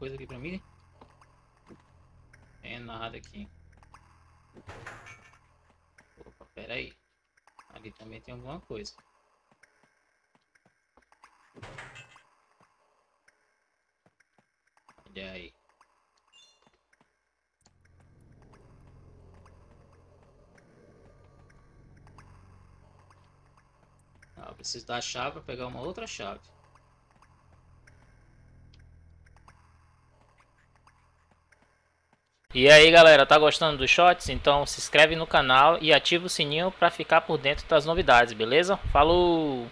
coisa aqui pra mim? Tem nada aqui. Opa, pera aí. Ali também tem alguma coisa. Olha aí. Ah, eu preciso da chave para pegar uma outra chave. E aí galera, tá gostando dos shorts? Então se inscreve no canal e ativa o sininho para ficar por dentro das novidades, beleza? Falou!